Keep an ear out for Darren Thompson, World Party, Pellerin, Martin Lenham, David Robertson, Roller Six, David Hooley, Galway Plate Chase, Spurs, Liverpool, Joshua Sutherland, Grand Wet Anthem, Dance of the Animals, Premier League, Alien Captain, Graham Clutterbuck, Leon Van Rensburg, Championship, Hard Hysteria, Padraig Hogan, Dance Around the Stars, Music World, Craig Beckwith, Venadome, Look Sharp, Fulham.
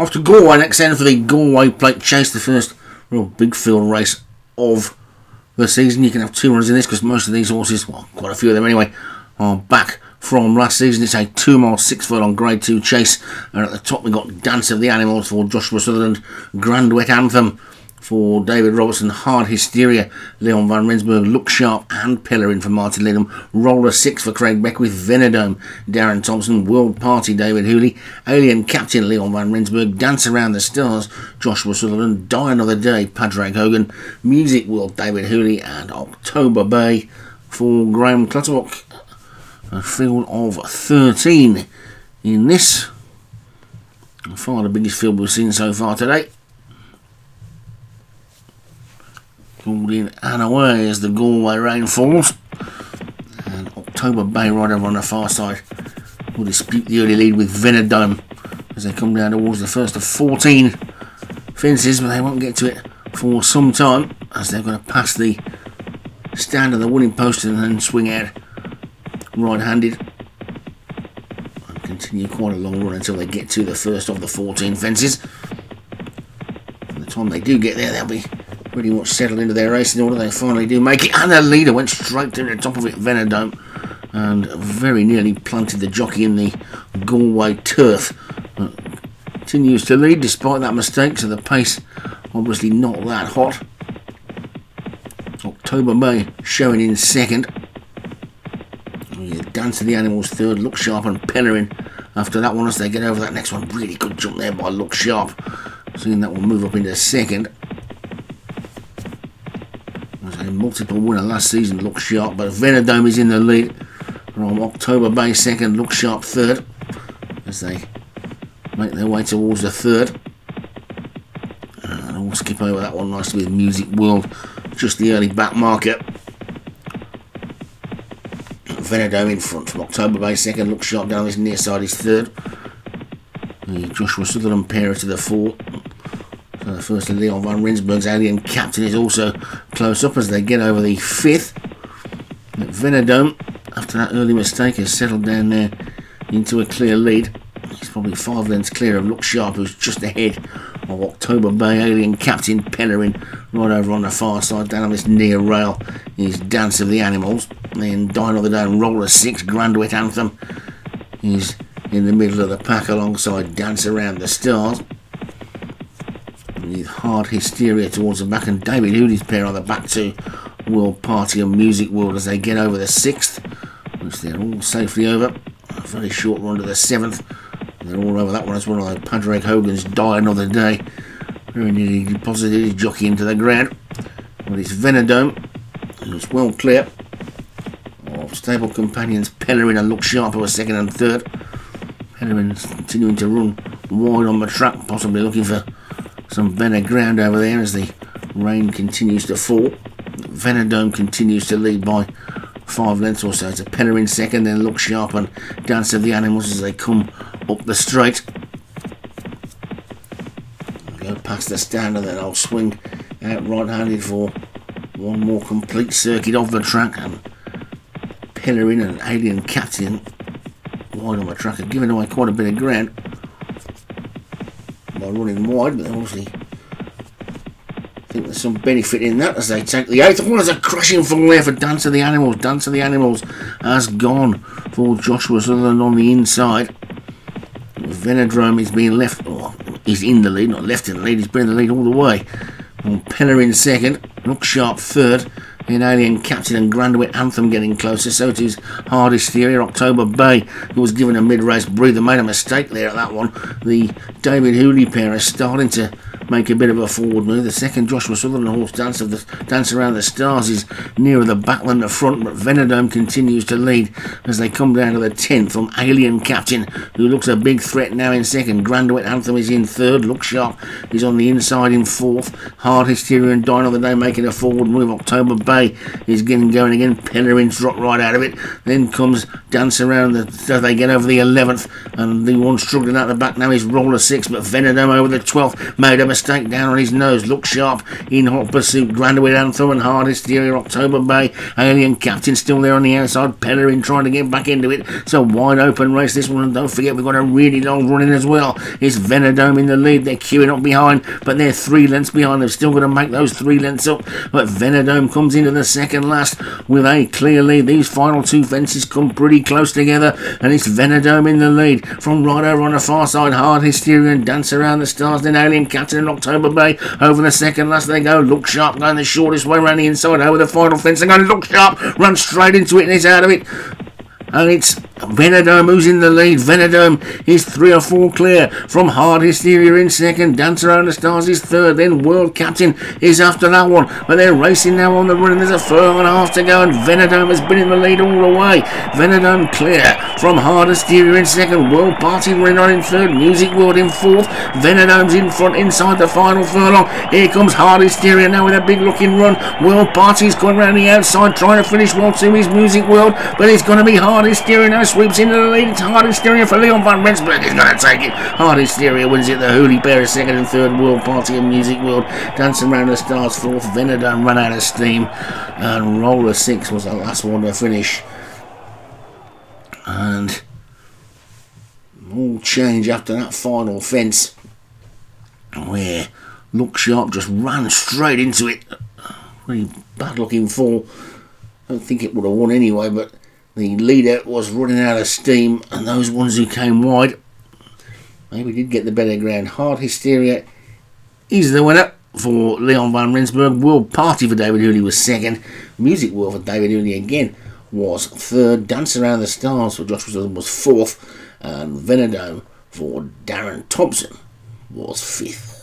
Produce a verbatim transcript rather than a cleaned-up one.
After Galway, next end for the Galway Plate Chase, the first real big field race of the season. You can have two runs in this because most of these horses, well, quite a few of them anyway, are back from last season. It's a two-mile, six-furlong Grade Two chase, and at the top we got Dance of the Animals for Joshua Sutherland, Grand Wet Anthem for David Robertson, Hard Hysteria, Leon Van Rensburg, Look Sharp and Pellerin for Martin Lenham, Roller Six for Craig Beckwith, Venadome, Darren Thompson, World Party, David Hooley, Alien Captain, Leon Van Rensburg, Dance Around the Stars, Joshua Sutherland, Die Another Day, Padraig Hogan, Music World, David Hooley, and October Bay for Graham Clutterbuck. A field of thirteen in this. Far the biggest field we've seen so far today. Called in and away as the Galway rain falls. And October Bay right over on the far side will dispute the early lead with Venadome as they come down towards the first of fourteen fences, but they won't get to it for some time as they're going to pass the stand of the winning post and then swing out right-handed and continue quite a long run until they get to the first of the fourteen fences. By the time they do get there, they'll be pretty much settled into their racing order. They finally do make it, and their leader went straight to the top of it, Venadome, and very nearly planted the jockey in the Galway turf. Continues to lead despite that mistake, so the pace obviously not that hot. October Bay showing in second. Dance of the Animals third, Look Sharp and Pellerin after that one as they get over that next one. Really good jump there by Look Sharp, seeing that will move up into second. It was a multiple winner last season, Look Sharp, but Venadome is in the lead from October Bay second, Look Sharp third as they make their way towards the third. And we'll skip over that one nicely with Music World, just the early back marker. Venadome in front from October Bay second, Look Sharp down his near side is third. The Joshua Sutherland pair to the four. So the first of Leon Van Rensburg's Alien Captain is also close up as they get over the fifth. Venadome, after that early mistake, has settled down there into a clear lead. He's probably five lengths clear of Look Sharp, who's just ahead of October Bay. Alien Captain, Pellerin right over on the far side. Down on this near rail is Dance of the Animals. Then Die Another Day and Roller Six. Grand Wet Anthem is in the middle of the pack alongside Dance Around the Stars, with Hard Hysteria towards the back, and David Hoodie's pair on the back to World Party and Music World as they get over the sixth, which they're all safely over. A very short run to the seventh. They're all over that one as well. Padraig Hogan's Die Another Day very nearly deposited his jockey into the ground. But it's Venadome, and it's well clear of stable companions Pellerin and Look Sharp, who are second and third. Pellerin's continuing to run wide on the track, possibly looking for some better ground over there as the rain continues to fall. Venadome continues to lead by five lengths or so to Pellerin second, then Look Sharp and Dance of the Animals as they come up the straight. Go past the stand and then I'll swing out right-handed for one more complete circuit of the track, and Pellerin and Alien Captain wide on the track have given away quite a bit of ground by running wide, but obviously I think there's some benefit in that as they take the eighth. Oh, there's a crashing fall there for Dance of the Animals. Dance of the Animals has gone for Joshua Sutherland on the inside. Venadome is being left, or he's in the lead, not left in the lead, he's been in the lead all the way. And Pellerin second, Look Sharp third, then Alien Captain and Grand Wet Anthem getting closer. So it is Hard Hysteria. October Bay, who was given a mid-race breather, made a mistake there at that one. The David Hooley pair is starting to make a bit of a forward move. The second Joshua Sutherland horse, Dance of the Dance Around the Stars, is nearer the back than the front, but Venadome continues to lead as they come down to the tenth from Alien Captain, who looks a big threat now in second. Grand Wet Anthem is in third. Look Sharp is on the inside in fourth. Hard Hysteria and Die Another Day making a forward move. October Bay is getting going again. Pellerin's dropped right out of it. Then comes Dance Around the Stars. They get over the eleventh, and the one struggling out the back now is Roller Six, but Venadome over the twelfth made a mistake Mistake, Down on His Nose, Look Sharp, In Hot Pursuit, Grand Wet Anthem and Hard Hysteria, October Bay, Alien Captain still there on the outside, Pellerin trying to get back into it. It's a wide open race this one, and don't forget we've got a really long run in as well. It's Venadome in the lead, they're queuing up behind, but they're three lengths behind. They've still got to make those three lengths up, but Venadome comes into the second last with a clear lead. These final two fences come pretty close together, and it's Venadome in the lead. From right over on the far side, Hard Hysteria and Dance Around the Stars, then Alien Captain and October Bay. Over the second last they go, Look Sharp going the shortest way round the inside, over the final fence they go, Look Sharp, run straight into it and it's out of it. And it's Venadome who's in the lead. Venadome is three or four clear from Hard Hysteria in second. Dance Around the Stars is third. Then World Captain is after that one. But they're racing now on the run. There's a furlong and a half to go, and Venadome has been in the lead all the way. Venadome clear from Hard Hysteria in second. World Party running on in third. Music World in fourth. Venadome's in front inside the final furlong. Here comes Hard Hysteria now with a big looking run. World Party's gone round the outside trying to finish well to his Music World, but it's going to be Hard Hysteria now. Sweeps into the lead. It's Hard Hysteria for Leon Van Rensburg. He's going to take it. Hard Hysteria wins it. The Hooley pair is second and third. World Party and Music World. Dancing Around the Stars fourth. Venadome ran out of steam, and Roller Six was the last one to finish. And all change after that final fence, where Look Sharp just ran straight into it. Really bad looking fall. I don't think it would have won anyway, but the leader was running out of steam, and those ones who came wide maybe did get the better ground. Hard Hysteria is the winner for Leon Van Rensburg. World Party for David Hooley was second. Music World for David Hooley again was third. Dance Around the Stars for Joshua Sutherland was fourth. And Venadome for Darren Thompson was fifth.